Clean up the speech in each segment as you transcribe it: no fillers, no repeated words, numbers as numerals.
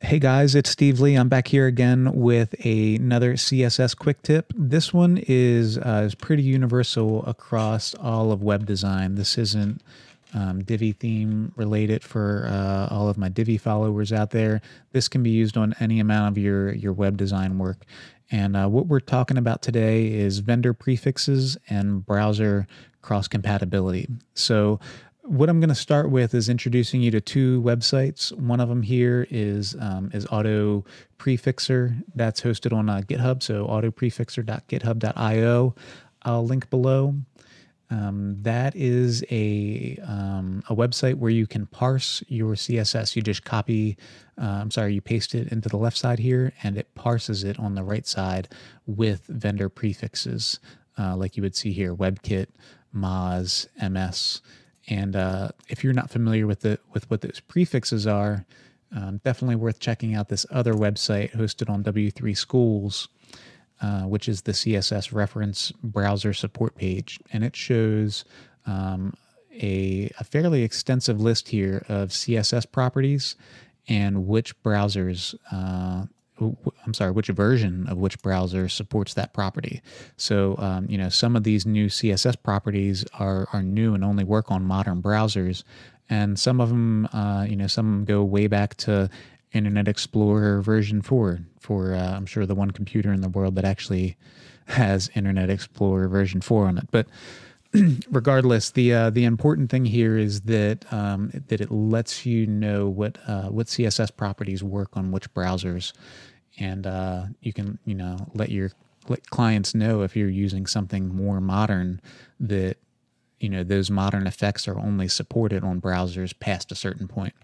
Hey guys, it's Steve Lee. I'm back here again with another CSS quick tip. This one is pretty universal across all of web design. This isn't Divi theme related for all of my Divi followers out there. This can be used on any amount of your web design work. And what we're talking about today is vendor prefixes and browser cross-compatibility. So what I'm going to start with is introducing you to two websites. One of them here is autoprefixer. That's hosted on GitHub, so autoprefixer.github.io. I'll link below. That is a website where you can parse your CSS. You just you paste it into the left side here, and it parses it on the right side with vendor prefixes, like you would see here: WebKit, Moz, MS. And if you're not familiar with what those prefixes are, definitely worth checking out this other website hosted on W3Schools, which is the CSS reference browser support page. And it shows a fairly extensive list here of CSS properties and which browsers, which version of which browser supports that property. So, you know, some of these new CSS properties are new and only work on modern browsers. And some of them, some go way back to Internet Explorer version 4 for, I'm sure, the one computer in the world that actually has Internet Explorer version 4 on it. But regardless, the important thing here is that it lets you know what CSS properties work on which browsers, and you can let clients know if you're using something more modern that those modern effects are only supported on browsers past a certain point.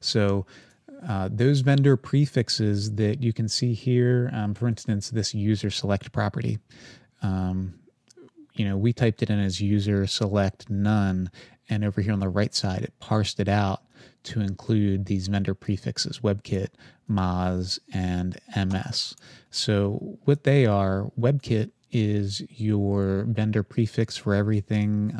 So those vendor prefixes that you can see here, for instance, this user select property. We typed it in as user select none, and over here on the right side, it parsed it out to include these vendor prefixes, WebKit, Moz, and MS. So what they are, WebKit is your vendor prefix for everything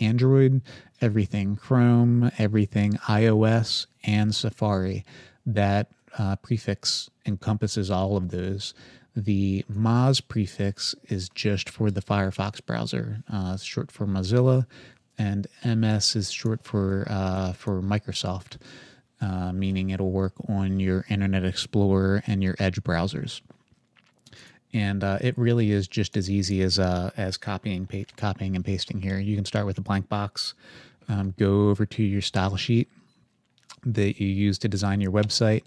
Android, everything Chrome, everything iOS, and Safari. That prefix encompasses all of those. The Moz prefix is just for the Firefox browser. It's short for Mozilla, and MS is short for Microsoft, meaning it'll work on your Internet Explorer and your Edge browsers. And it really is just as easy as copying and pasting here. You can start with a blank box, go over to your style sheet that you use to design your website,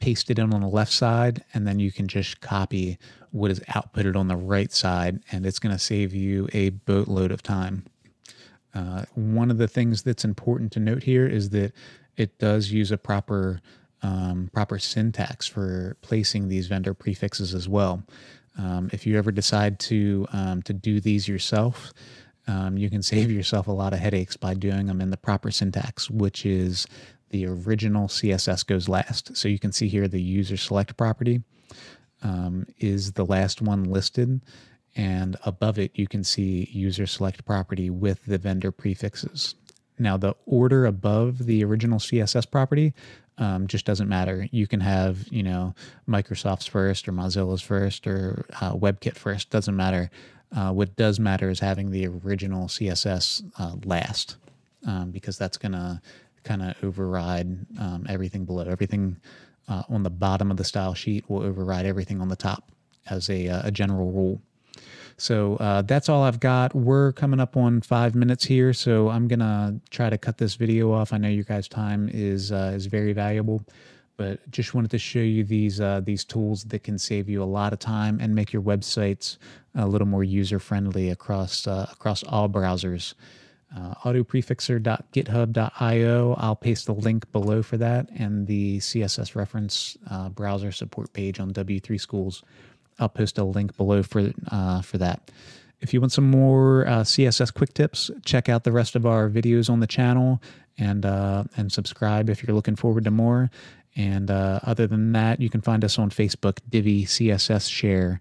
paste it in on the left side, and then you can just copy what is outputted on the right side, and it's going to save you a boatload of time. One of the things that's important to note here is that it does use a proper proper syntax for placing these vendor prefixes as well. If you ever decide to do these yourself, you can save yourself a lot of headaches by doing them in the proper syntax, which is the original CSS goes last. So you can see here the user select property is the last one listed, and above it you can see user select property with the vendor prefixes. Now the order above the original CSS property just doesn't matter. You can have Microsoft's first or Mozilla's first or WebKit first. Doesn't matter. What does matter is having the original CSS last, because that's gonna kind of override everything below. Everything on the bottom of the style sheet will override everything on the top as a general rule. So that's all I've got. We're coming up on 5 minutes here, so I'm gonna try to cut this video off. I know your guys' time is very valuable, but just wanted to show you these tools that can save you a lot of time and make your websites a little more user-friendly across all browsers. Autoprefixer.github.io. I'll paste the link below for that, and the CSS reference browser support page on W3Schools. I'll post a link below for that. If you want some more CSS quick tips, check out the rest of our videos on the channel, and subscribe if you're looking forward to more. And other than that, you can find us on Facebook, DiviCSSShare.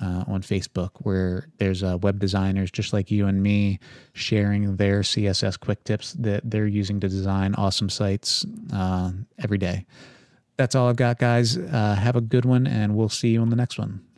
On Facebook, where there's web designers just like you and me sharing their CSS quick tips that they're using to design awesome sites every day. That's all I've got, guys. Have a good one, and we'll see you on the next one.